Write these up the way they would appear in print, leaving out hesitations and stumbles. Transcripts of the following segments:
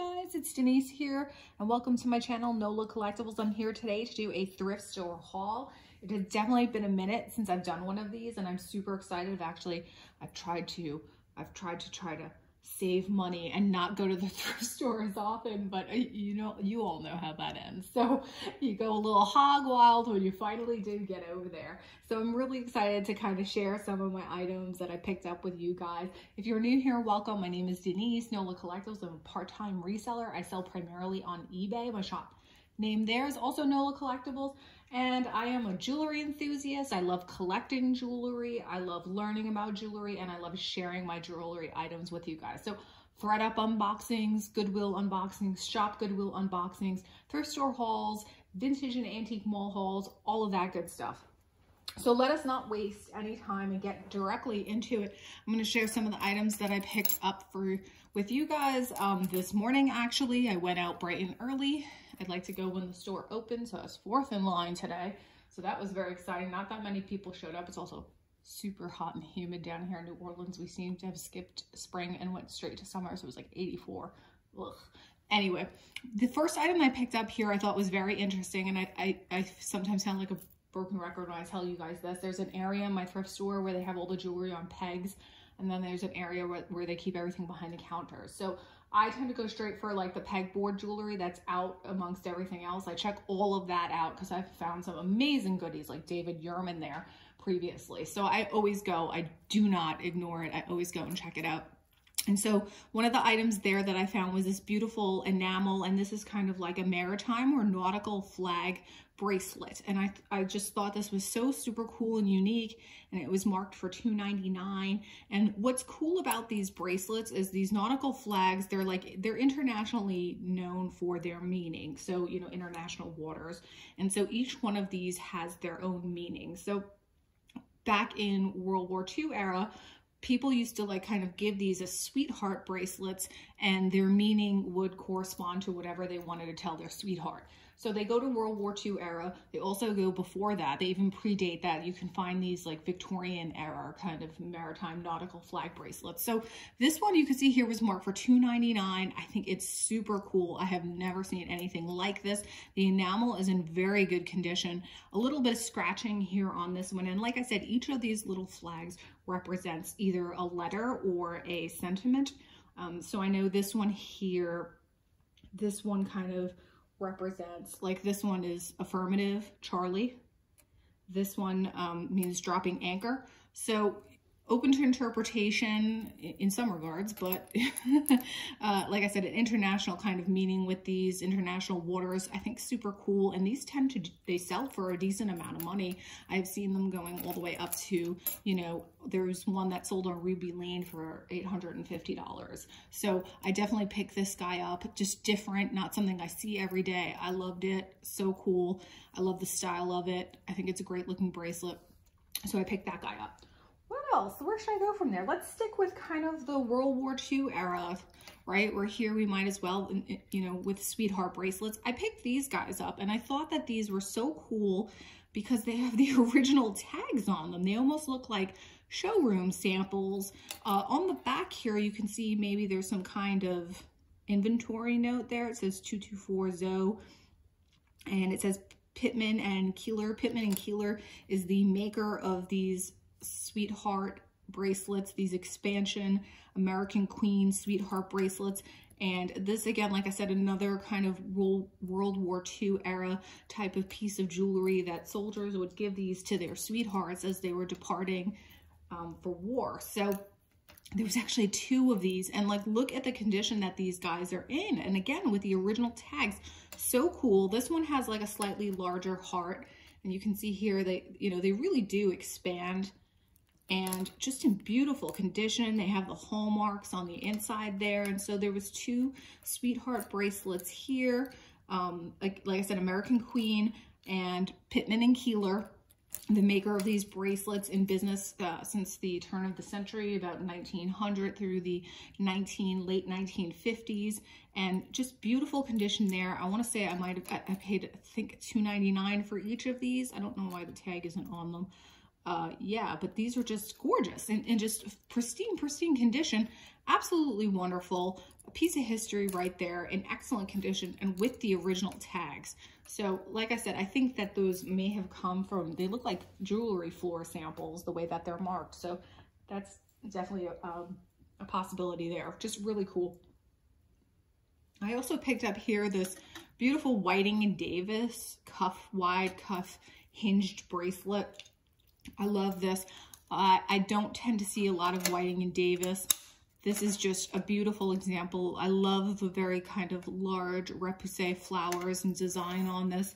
guys, it's Denise here and welcome to my channel Nola Collectibles. I'm here today to do a thrift store haul. It has definitely been a minute since I've done one of these and I'm super excited. Actually, I've tried to save money and not go to the thrift store as often, but you know, you all know how that ends. So you go a little hog wild when you finally do get over there. So I'm really excited to kind of share some of my items that I picked up with you guys. If you're new here, welcome. My name is Denise, Nola Collectibles. I'm a part-time reseller. I sell primarily on eBay. My shop name there is also Nola Collectibles. And I am a jewelry enthusiast. I love collecting jewelry. I love learning about jewelry and I love sharing my jewelry items with you guys. So thread up unboxings, Goodwill unboxings, shop Goodwill unboxings, thrift store hauls, vintage and antique mall hauls, all of that good stuff. So let us not waste any time and get directly into it. I'm going to share some of the items that I picked up with you guys this morning. Actually, I went out bright and early. I'd like to go when the store opens, so I was fourth in line today. So that was very exciting. Not that many people showed up. It's also super hot and humid down here in New Orleans. We seem to have skipped spring and went straight to summer. So it was like 84. Ugh. Anyway, the first item I picked up here I thought was very interesting. And I sometimes sound like a broken record when I tell you guys this. There's an area in my thrift store where they have all the jewelry on pegs. And then there's an area where they keep everything behind the counter. So I tend to go straight for like the pegboard jewelry that's out amongst everything else. I check all of that out because I've found some amazing goodies like David Yurman there previously. So I always go, I do not ignore it. I always go and check it out. And so one of the items there that I found was this beautiful enamel, and this is kind of like a maritime or nautical flag bracelet. And I just thought this was so super cool and unique, and it was marked for $2.99. And what's cool about these bracelets is these nautical flags, they're internationally known for their meaning. So, you know, international waters. And so each one of these has their own meaning. So back in World War II era, people used to like kind of give these as sweetheart bracelets, and their meaning would correspond to whatever they wanted to tell their sweetheart. So they go to World War II era. They also go before that. They even predate that. You can find these like Victorian era kind of maritime nautical flag bracelets. So this one you can see here was marked for $2.99. I think it's super cool. I have never seen anything like this. The enamel is in very good condition. A little bit of scratching here on this one. And like I said, each of these little flags represents either a letter or a sentiment. So I know this one here, this one kind of represents, like this one is affirmative, Charlie. This one means dropping anchor. So open to interpretation in some regards, but like I said, an international kind of meaning with these international waters, I think super cool. And these they sell for a decent amount of money. I've seen them going all the way up to, you know, there's one that sold on Ruby Lane for $850. So I definitely picked this guy up, just different, not something I see every day. I loved it, so cool. I love the style of it. I think it's a great looking bracelet. So I picked that guy up. What else? Where should I go from there? Let's stick with kind of the World War II era, right? We're here, we might as well, you know, with sweetheart bracelets. I picked these guys up and I thought that these were so cool because they have the original tags on them. They almost look like showroom samples. On the back here, you can see maybe there's some kind of inventory note there. It says 224 Zoe and it says Pittman and Keeler. Pittman and Keeler is the maker of these sweetheart bracelets, these expansion American Queen sweetheart bracelets. And this, again, like I said, another kind of World War II era type of piece of jewelry that soldiers would give these to their sweethearts as they were departing for war. So there was actually two of these, and like, look at the condition that these guys are in. And again, with the original tags, so cool. This one has like a slightly larger heart, and you can see here they really do expand. And just in beautiful condition, they have the hallmarks on the inside there. And so there was two sweetheart bracelets here. Like I said, American Queen and Pittman and Keeler, the maker of these bracelets, in business since the turn of the century, about 1900 through the late 1950s. And just beautiful condition there. I want to say I paid, I think, $2.99 for each of these. I don't know why the tag isn't on them. Yeah, but these are just gorgeous and just pristine condition. Absolutely wonderful. A piece of history right there in excellent condition and with the original tags. So like I said, I think that those may have come from, they look like jewelry floor samples the way that they're marked. So that's definitely a possibility there. Just really cool. I also picked up here this beautiful Whiting and Davis cuff, wide cuff, hinged bracelet. I love this. I don't tend to see a lot of Whiting and Davis. This is just a beautiful example. I love the very kind of large repoussé flowers and design on this.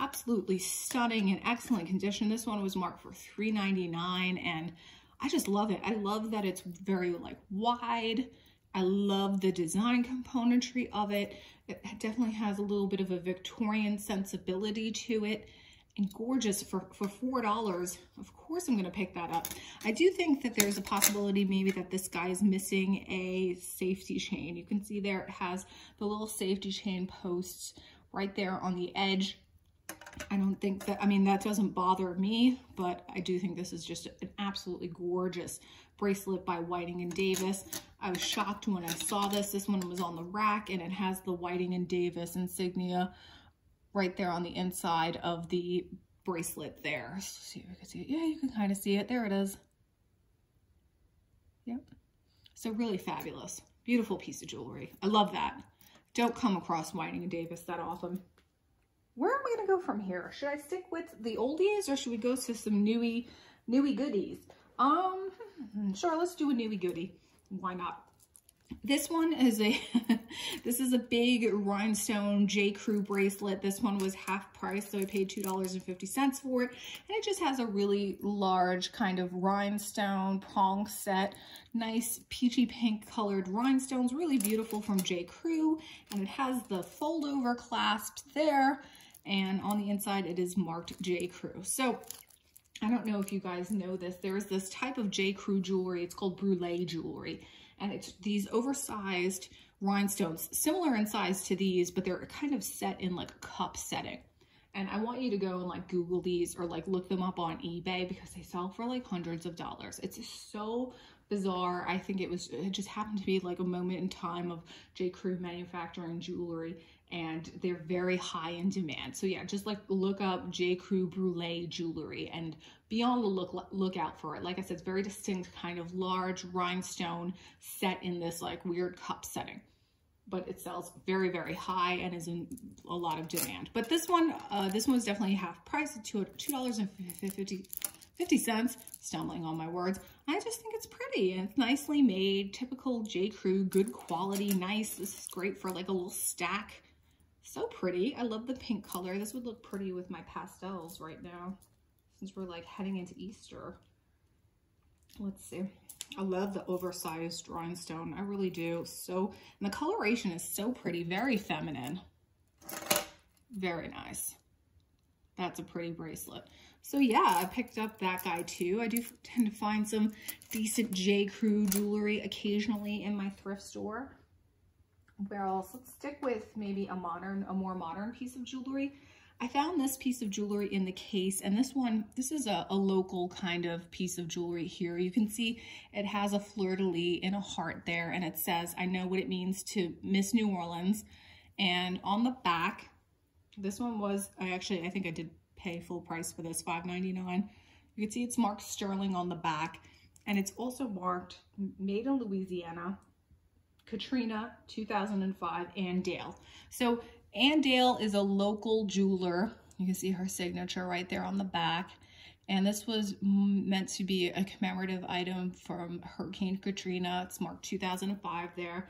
Absolutely stunning and excellent condition. This one was marked for $3.99 and I just love it. I love that it's very like wide. I love the design componentry of it. It definitely has a little bit of a Victorian sensibility to it. And gorgeous for $4. Of course I'm going to pick that up. I do think that there's a possibility maybe that this guy is missing a safety chain. You can see there it has the little safety chain posts right there on the edge. I don't think that, I mean, that doesn't bother me, but I do think this is just an absolutely gorgeous bracelet by Whiting and Davis. I was shocked when I saw this. This one was on the rack and it has the Whiting and Davis insignia right there on the inside of the bracelet there. Let's see if you can see it. Yeah, you can kind of see it. There it is. Yep. So really fabulous. Beautiful piece of jewelry. I love that. Don't come across Whiting and Davis that often. Where are we going to go from here? Should I stick with the oldies or should we go to some newie goodies? Sure, let's do a newie goodie. Why not? This one is a, this is a big rhinestone J. Crew bracelet. This one was half price, so I paid $2.50 for it. And it just has a really large kind of rhinestone prong set. Nice peachy pink colored rhinestones, really beautiful from J. Crew. And it has the fold over clasp there. And on the inside, it is marked J. Crew. So I don't know if you guys know this. There is this type of J. Crew jewelry. It's called brûlée jewelry. And it's these oversized rhinestones, similar in size to these, but they're kind of set in like a cup setting. And I want you to go and like Google these or like look them up on eBay because they sell for like hundreds of dollars. It's just so bizarre. I think it just happened to be like a moment in time of J. Crew manufacturing jewelry and they're very high in demand. So yeah, just like look up J. Crew brûlée jewelry and be on the lookout for it. Like I said, it's very distinct kind of large rhinestone set in this like weird cup setting, but it sells very, very high and is in a lot of demand. But this one's definitely half price at $2.50, stumbling on my words. I just think it's pretty and it's nicely made, typical J. Crew, good quality, nice. This is great for like a little stack. So pretty. I love the pink color. This would look pretty with my pastels right now since we're like heading into Easter. Let's see. I love the oversized rhinestone. I really do. So, and the coloration is so pretty. Very feminine. Very nice. That's a pretty bracelet. So yeah, I picked up that guy too. I do tend to find some decent J. Crew jewelry occasionally in my thrift store. Where else? Let's stick with maybe a more modern piece of jewelry. I found this piece of jewelry in the case, and this is a local kind of piece of jewelry here. You can see it has a fleur-de-lis in a heart there, and it says, I know what it means to miss New Orleans. And on the back, this one was, I think I did pay full price for this, $5.99. You can see it's marked Sterling on the back, and it's also marked Made in Louisiana, Katrina, 2005, Ann Dale. So Ann Dale is a local jeweler. You can see her signature right there on the back. And this was meant to be a commemorative item from Hurricane Katrina. It's marked 2005 there.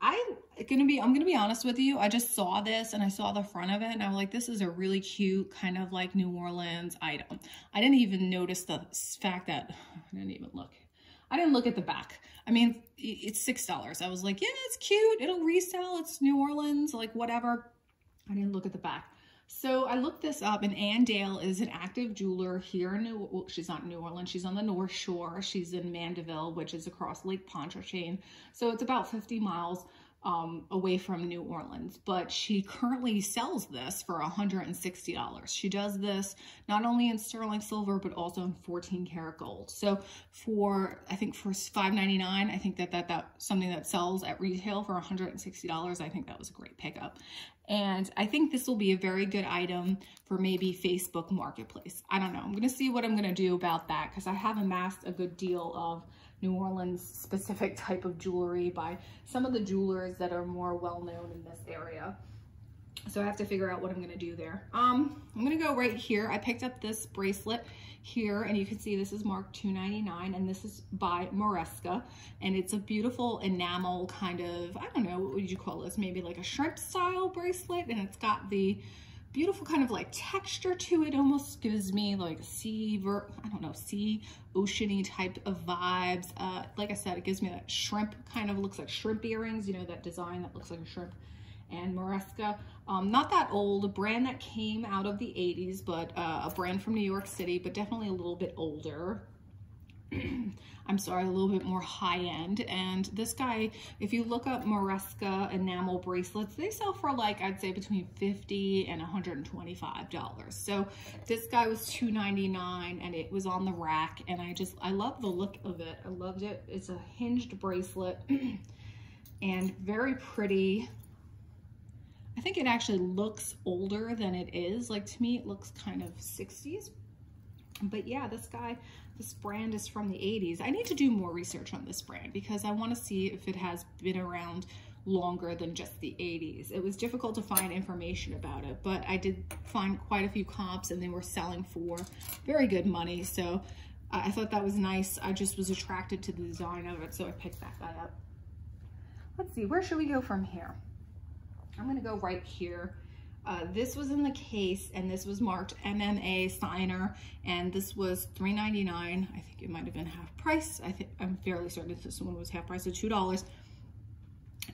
I'm gonna be honest with you. I just saw this and I saw the front of it and I was like, this is a really cute kind of like New Orleans item. I didn't even notice the fact that, I didn't look at the back. I mean, it's $6. I was like, yeah, it's cute. It'll resell. It's New Orleans, like whatever. I didn't look at the back. So I looked this up, and Ann Dale is an active jeweler here in she's not in New Orleans. She's on the North Shore. She's in Mandeville, which is across Lake Pontchartrain. So it's about 50 miles away from New Orleans, but she currently sells this for $160. She does this not only in sterling silver, but also in 14 karat gold. So for, I think for $5.99, I think that's something that sells at retail for $160. I think that was a great pickup. And I think this will be a very good item for maybe Facebook Marketplace. I don't know. I'm going to see what I'm going to do about that, because I have amassed a good deal of New Orleans specific type of jewelry by some of the jewelers that are more well known in this area. So I have to figure out what I'm gonna do there. I'm gonna go right here. I picked up this bracelet here, and you can see this is marked $2.99, and this is by Moresca, and it's a beautiful enamel kind of, I don't know, what would you call this? Maybe like a shrimp style bracelet, and it's got the beautiful kind of like texture to it. Almost gives me like sea oceany type of vibes. Like I said, it gives me that shrimp, kind of looks like shrimp earrings, you know, that design that looks like a shrimp. And Moresca, not that old, a brand that came out of the 80s, but a brand from New York City, but definitely a little bit older. I'm sorry, a little bit more high-end. And this guy, if you look up Moresca enamel bracelets, they sell for like, I'd say between $50 and $125. So this guy was $2.99, and it was on the rack, and I love the look of it. I loved it. It's a hinged bracelet and very pretty. I think it actually looks older than it is. Like, to me, it looks kind of 60s. But yeah, this brand is from the 80s. I need to do more research on this brand because I want to see if it has been around longer than just the 80s. It was difficult to find information about it, but I did find quite a few comps, and they were selling for very good money. So I thought that was nice. I just was attracted to the design of it, so I picked that guy up. Let's see, where should we go from here? I'm gonna go right here. This was in the case, and this was marked MMA signer, and this was $3.99. I think it might have been half price. I'm fairly certain this one was half price of $2.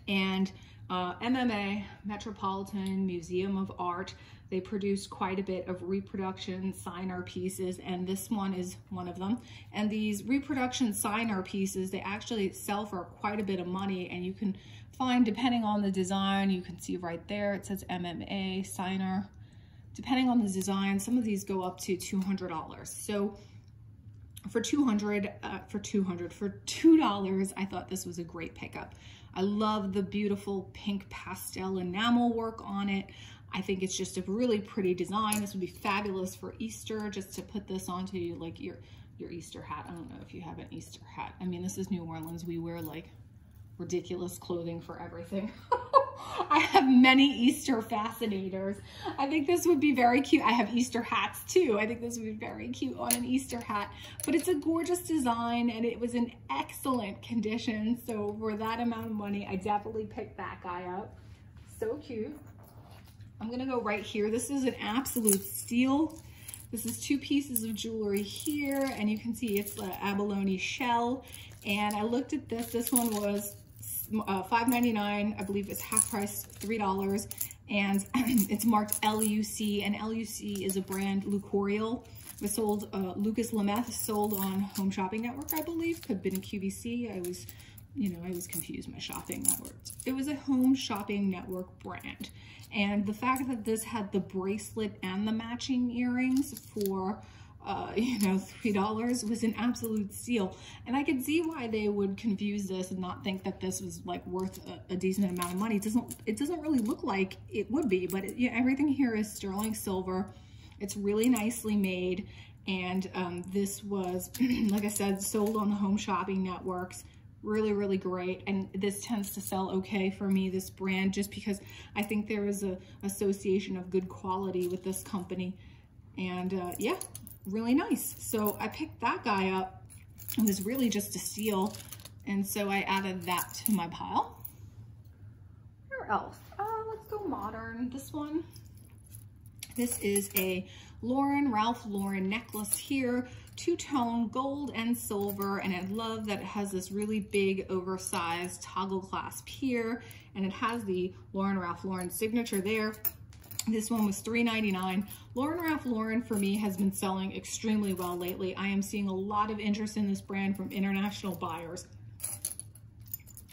And MMA, Metropolitan Museum of Art, they produce quite a bit of reproduction signer pieces, and this one is one of them. And these reproduction signer pieces, they actually sell for quite a bit of money, and you can find, depending on the design, you can see right there, it says MMA signer. Depending on the design, some of these go up to $200. So for $2, I thought this was a great pickup. I love the beautiful pink pastel enamel work on it. I think it's just a really pretty design. This would be fabulous for Easter, just to put this onto like your Easter hat. I don't know if you have an Easter hat. I mean, this is New Orleans. We wear like ridiculous clothing for everything. I have many Easter fascinators. I think this would be very cute. I have Easter hats too. I think this would be very cute on an Easter hat, but it's a gorgeous design, and it was in excellent condition. So for that amount of money, I definitely picked that guy up. So cute. I'm gonna go right here. This is an absolute steal. This is two pieces of jewelry here, and you can see it's an abalone shell. And I looked at this. This one was $5.99, I believe it's half price, $3, and it's marked LUC, and LUC is a brand, Lu-Corial. It was sold, Lucas Lameth sold on Home Shopping Network, I believe. Could have been QVC. I was confused, my shopping networks. It was a Home Shopping Network brand. And the fact that this had the bracelet and the matching earrings for $3 was an absolute steal. And I could see why they would confuse this and not think that this was like worth a decent amount of money. It doesn't really look like it would be, but everything here is sterling silver. It's really nicely made. And this was, like I said, sold on the Home Shopping Networks. Really, really great. And this tends to sell okay for me, this brand, just because I think there is a association of good quality with this company. And yeah, really nice. So I picked that guy up. It was really just a steal, and so I added that to my pile. Where else? Let's go modern. This one, this is a Lauren Ralph Lauren necklace here, two-tone gold and silver, and I love that it has this really big oversized toggle clasp here, and it has the Lauren Ralph Lauren signature there. This one was $3.99. Lauren Ralph Lauren for me has been selling extremely well lately. I am seeing a lot of interest in this brand from international buyers.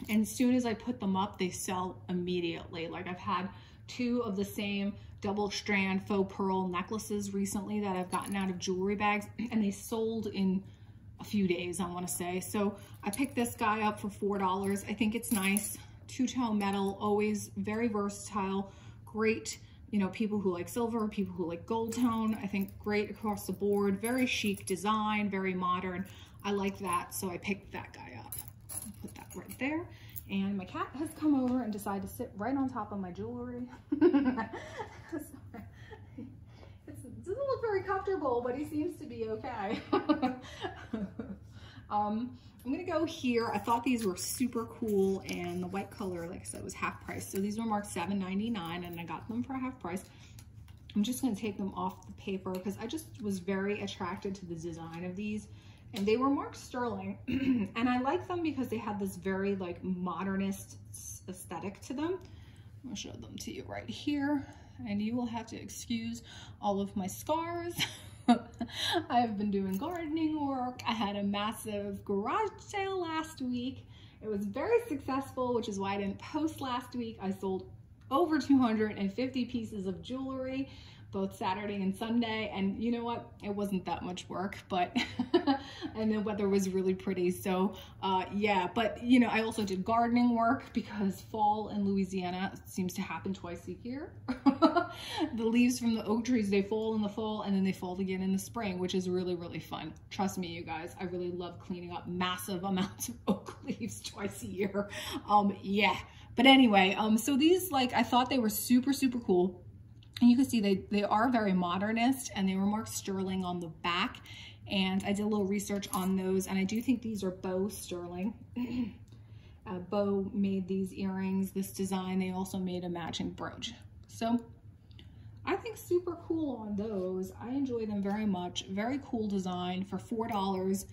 And as soon as I put them up, they sell immediately. Like I've had two of the same double strand faux pearl necklaces recently that I've gotten out of jewelry bags, and they sold in a few days, I want to say. So I picked this guy up for $4. I think it's nice. Two-tone metal, always very versatile, great, you know, people who like silver, people who like gold tone, I think great across the board, very chic design, very modern. I like that, so I picked that guy up. Put that right there. And my cat has come over and decided to sit right on top of my jewelry. It doesn't look very comfortable, but he seems to be okay. I'm gonna go here. I thought these were super cool, and the white color, like I said, was half price. So these were marked $7.99, and I got them for half price. I'm just gonna take them off the paper because I just was very attracted to the design of these. And they were marked sterling, and I like them because they had this very like modernist aesthetic to them. I'm gonna show them to you right here, and you will have to excuse all of my scars. I've been doing gardening work. I had a massive garage sale last week. It was very successful, which is why I didn't post last week. I sold over 250 pieces of jewelry, both Saturday and Sunday, and you know what? It wasn't that much work, but, and the weather was really pretty. So yeah, but you know, I also did gardening work because fall in Louisiana seems to happen twice a year. The leaves from the oak trees, they fall in the fall and then they fall again in the spring, which is really, really fun. Trust me, you guys, I really love cleaning up massive amounts of oak leaves twice a year. Yeah, but anyway, so these, like, I thought they were super, super cool. And you can see they are very modernist, and they were marked sterling on the back. And I did a little research on those, and I do think these are Beau Sterling. Beau made these earrings, this design. They also made a matching brooch. So I think super cool on those. I enjoy them very much. Very cool design for $4.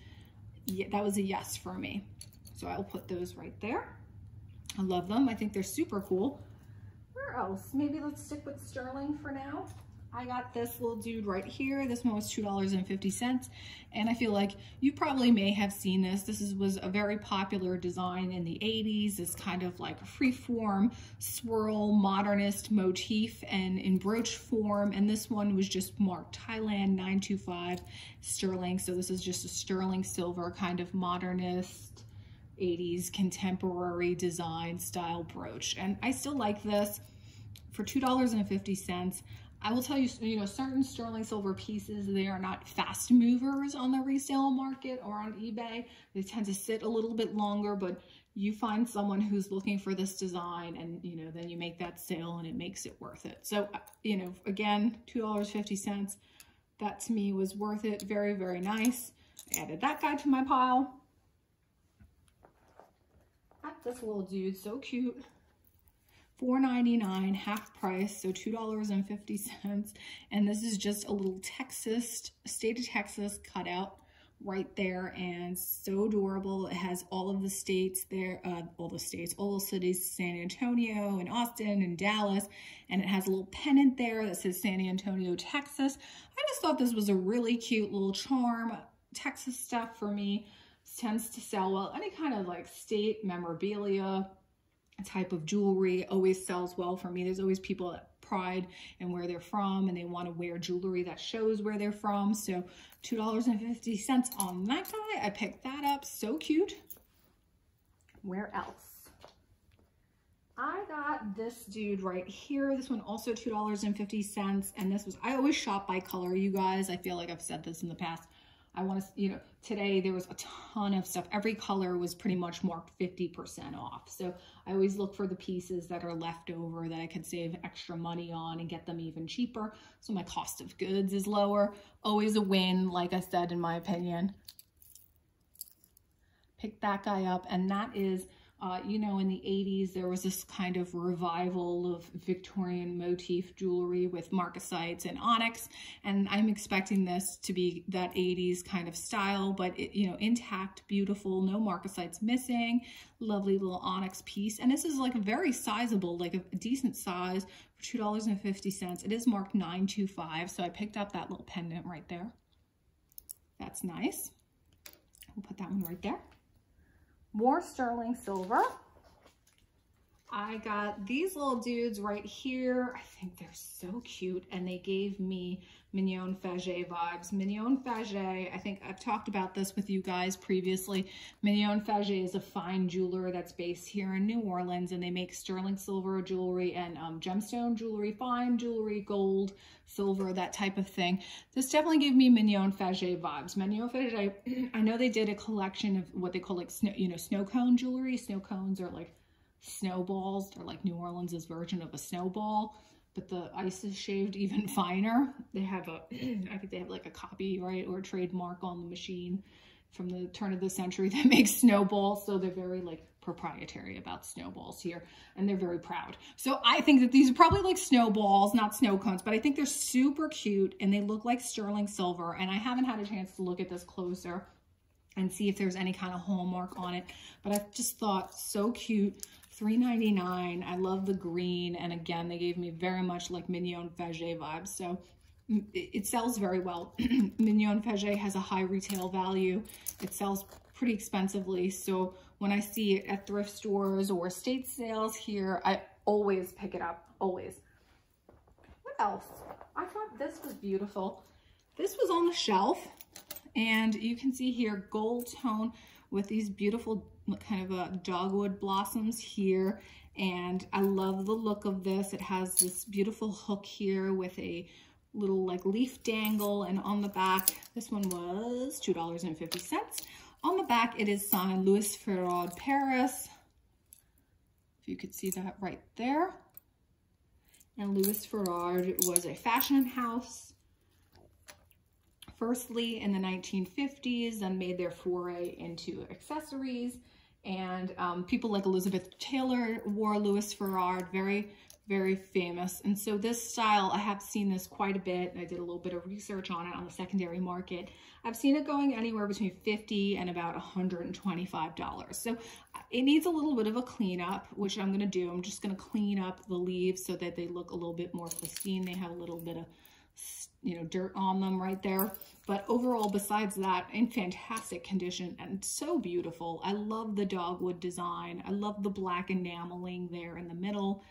Yeah, that was a yes for me. So I'll put those right there. I love them. I think they're super cool. Where else? Maybe let's stick with sterling for now. I got this little dude right here. This one was $2.50, and I feel like you probably may have seen this. This was a very popular design in the 80s, this kind of like freeform swirl modernist motif and in brooch form, and this one was just marked Thailand 925 sterling. So this is just a sterling silver kind of modernist 80s contemporary design style brooch, and I still like this for $2.50. I will tell you, you know, certain sterling silver pieces, they are not fast movers on the resale market or on eBay. They tend to sit a little bit longer, but you find someone who's looking for this design, and, you know, then you make that sale and it makes it worth it. So, you know, again, $2.50, that to me was worth it. Very, very nice. I added that guy to my pile. This little dude, so cute. $4.99, half price, so $2.50. And this is just a little Texas, state of Texas cutout right there, and so adorable. It has all of the states there, all the cities, San Antonio and Austin and Dallas, and it has a little pennant there that says San Antonio, Texas. I just thought this was a really cute little charm. Texas stuff for me tends to sell well. Any kind of like state memorabilia type of jewelry always sells well for me. There's always people that pride in where they're from, and they want to wear jewelry that shows where they're from. So $2.50 on that guy. I picked that up. So cute. Where else? I got this dude right here. This one also $2.50. And this was, I always shop by color, you guys. I feel like I've said this in the past. I want to, you know, today there was a ton of stuff. Every color was pretty much marked 50% off. So I always look for the pieces that are left over that I could save extra money on and get them even cheaper. So my cost of goods is lower. Always a win, like I said, in my opinion. Pick that guy up. And that is, you know, in the 80s, there was this kind of revival of Victorian motif jewelry with marcasites and onyx. And I'm expecting this to be that 80s kind of style, but, it, you know, intact, beautiful, no marcasites missing, lovely little onyx piece. And this is like a very sizable, like a decent size for $2.50. It is marked 925. So I picked up that little pendant right there. That's nice. We'll put that one right there. More sterling silver. I got these little dudes right here. I think they're so cute, and they gave me Mignon Faget vibes. Mignon Faget, I think I've talked about this with you guys previously. Mignon Faget is a fine jeweler that's based here in New Orleans, and they make sterling silver jewelry and gemstone jewelry, fine jewelry, gold, silver, that type of thing. This definitely gave me Mignon Faget vibes. Mignon Faget, I know they did a collection of what they call like snow, you know, snow cone jewelry. Snow cones are like snowballs. They're like New Orleans's version of a snowball, but the ice is shaved even finer. They have a, I think they have like a copyright or a trademark on the machine from the turn of the century that makes snowballs. So they're very like proprietary about snowballs here, and they're very proud. So I think that these are probably like snowballs, not snow cones, but I think they're super cute and they look like sterling silver. And I haven't had a chance to look at this closer and see if there's any kind of hallmark on it, but I just thought so cute. $3.99. I love the green, and again, they gave me very much like Mignon Faget vibes, so it sells very well. Mignon Faget has a high retail value. It sells pretty expensively, so when I see it at thrift stores or estate sales here, I always pick it up, always. What else? I thought this was beautiful. This was on the shelf, and you can see here gold tone with these beautiful kind of a dogwood blossoms here, and I love the look of this. It has this beautiful hook here with a little like leaf dangle, and on the back, this one was $2.50. On the back, it is signed Louis Féraud, Paris, if you could see that right there. And Louis Féraud was a fashion house firstly in the 1950s, and made their foray into accessories. And people like Elizabeth Taylor wore Louis Féraud, very, very famous. And so this style, I have seen this quite a bit. I did a little bit of research on it on the secondary market. I've seen it going anywhere between $50 and about $125. So it needs a little bit of a cleanup, which I'm gonna do. I'm just gonna clean up the leaves so that they look a little bit more pristine. They have a little bit of, you know, dirt on them right there, but overall, besides that, in fantastic condition and so beautiful. I love the dogwood design. I love the black enameling there in the middle,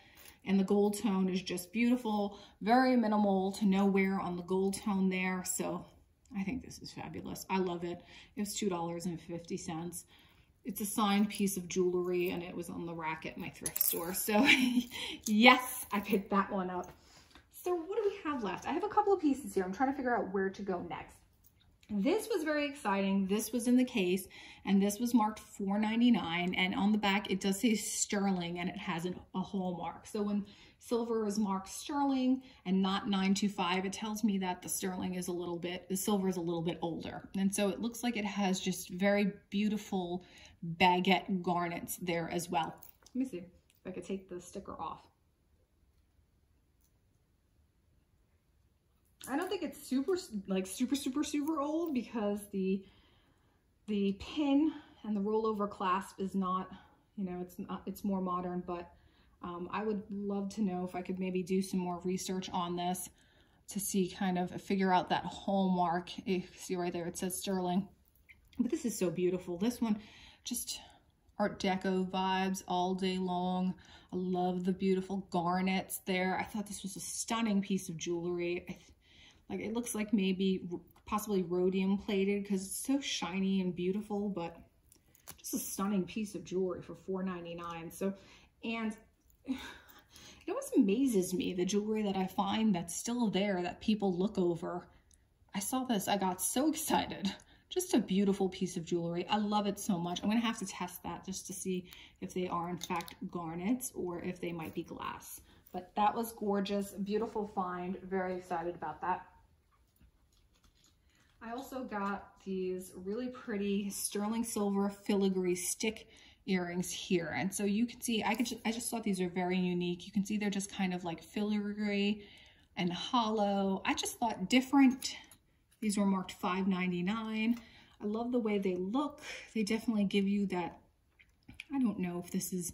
and the gold tone is just beautiful. Very minimal to no wear on the gold tone there, so I think this is fabulous. I love it. It was $2.50. It's a signed piece of jewelry, and it was on the rack at my thrift store, so yes, I picked that one up. So what do we have left? I have a couple of pieces here. I'm trying to figure out where to go next. This was very exciting. This was in the case, and this was marked $4.99, and on the back it does say sterling, and it has a hallmark. So when silver is marked sterling and not 925, it tells me that the sterling is a little bit, the silver is a little bit older. And so it looks like it has just very beautiful baguette garnets there as well. Let me see if I could take the sticker off. I don't think it's super, like super old, because the pin and the rollover clasp is not, you know, it's not, it's more modern, but I would love to know if I could maybe do some more research on this to see, kind of figure out that hallmark. You see right there, it says sterling, but this is so beautiful. This one, just Art Deco vibes all day long. I love the beautiful garnets there. I thought this was a stunning piece of jewelry. Like, it looks like maybe possibly rhodium plated because it's so shiny and beautiful, but just a stunning piece of jewelry for $4.99. So, and it always amazes me, the jewelry that I find that's still there that people look over. I saw this, I got so excited. Just a beautiful piece of jewelry. I love it so much. I'm gonna have to test that just to see if they are in fact garnets or if they might be glass. But that was gorgeous, beautiful find. Very excited about that. I also got these really pretty sterling silver filigree stick earrings here. And so you can see, I just thought these are very unique. You can see they're just kind of like filigree and hollow. I just thought different. These were marked $5.99. I love the way they look. They definitely give you that, I don't know if this is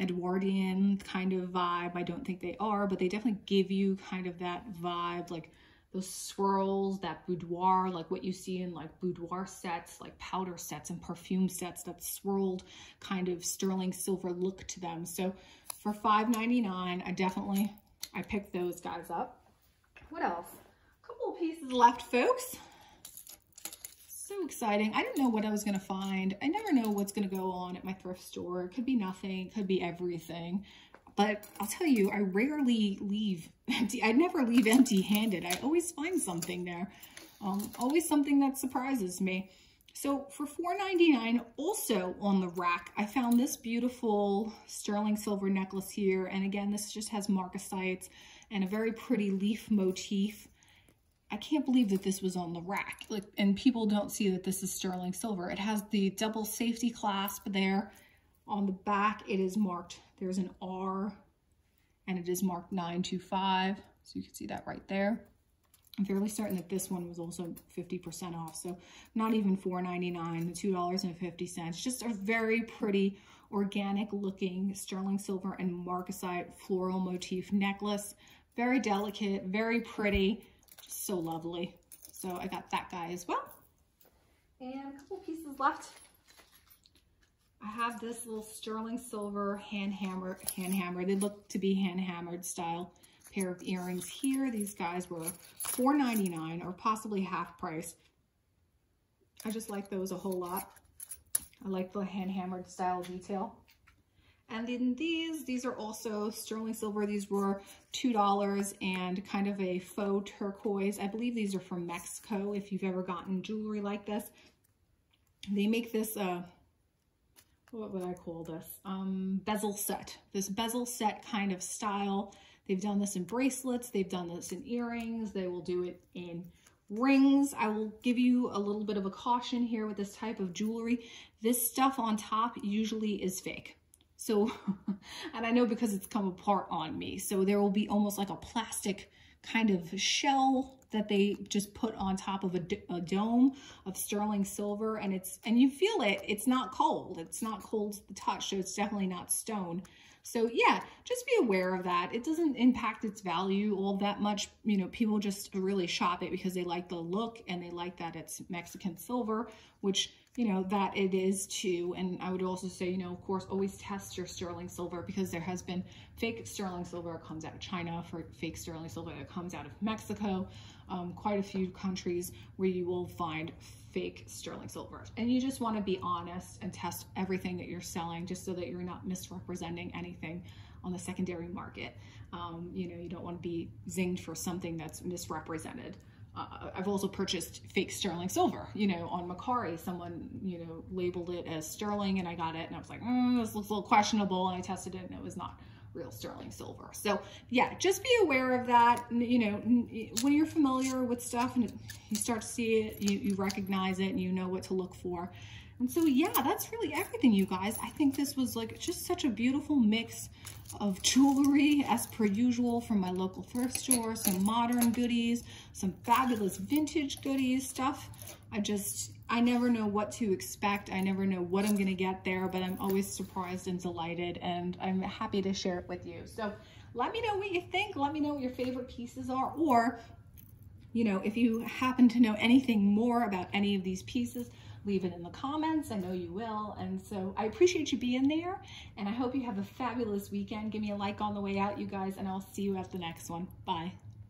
Edwardian kind of vibe. I don't think they are, but they definitely give you kind of that vibe, like those swirls, that boudoir, like what you see in like boudoir sets, like powder sets and perfume sets, that swirled kind of sterling silver look to them. So for $5.99. I picked those guys up. What else? A couple of pieces left, folks. So exciting. I didn't know what I was going to find. I never know what's going to go on at my thrift store. It could be nothing. It could be everything. But I'll tell you, I rarely leave empty. I never leave empty-handed. I always find something there. Always something that surprises me. So for $4.99, also on the rack, I found this beautiful sterling silver necklace here. And again, this just has marcasites and a very pretty leaf motif. I can't believe that this was on the rack. Like, and people don't see that this is sterling silver. It has the double safety clasp there. On the back, it is marked, there's an R, and it is marked 925. So you can see that right there. I'm fairly certain that this one was also 50% off, so not even $4.99, $2.50. Just a very pretty, organic-looking sterling silver and marcasite floral motif necklace. Very delicate, very pretty, just so lovely. So I got that guy as well. And a couple pieces left. I have this little sterling silver hand hammer. They look to be hand-hammered style. Pair of earrings here. These guys were $4.99 or possibly half price. I just like those a whole lot. I like the hand-hammered style detail. And then these are also sterling silver. These were $2 and kind of a faux turquoise. I believe these are from Mexico if you've ever gotten jewelry like this. They make this, what would I call this? Bezel set. This bezel set kind of style. They've done this in bracelets, they've done this in earrings, they will do it in rings. I will give you a little bit of a caution here with this type of jewelry. This stuff on top usually is fake. So, and I know because it's come apart on me. So there will be almost like a plastic kind of shell that they just put on top of a dome of sterling silver, and you feel it. It's not cold. It's not cold to the touch, so it's definitely not stone. So yeah, just be aware of that. It doesn't impact its value all that much. You know, people just really shop it because they like the look and they like that it's Mexican silver, which, you know, that it is too. And I would also say, you know, of course, always test your sterling silver, because there has been fake sterling silver that comes out of China, for fake sterling silver that comes out of Mexico, quite a few countries where you will find fake sterling silver. And you just want to be honest and test everything that you're selling, just so that you're not misrepresenting anything on the secondary market. You know, you don't want to be zinged for something that's misrepresented. I've also purchased fake sterling silver, you know, on Mercari. Someone, you know, labeled it as sterling, and I got it, and I was like, this looks a little questionable, and I tested it, and it was not real sterling silver. So yeah, just be aware of that. You know, when you're familiar with stuff and you start to see it, you recognize it and you know what to look for. And so yeah, that's really everything, you guys. I think this was like just such a beautiful mix of jewelry as per usual from my local thrift store, some modern goodies, some fabulous vintage goodies, stuff I never know what to expect. I never know what I'm gonna get there, but I'm always surprised and delighted, and I'm happy to share it with you. So let me know what you think. Let me know what your favorite pieces are, or, you know, if you happen to know anything more about any of these pieces, leave it in the comments. I know you will. And so I appreciate you being there, and I hope you have a fabulous weekend. Give me a like on the way out, you guys, and I'll see you at the next one. Bye.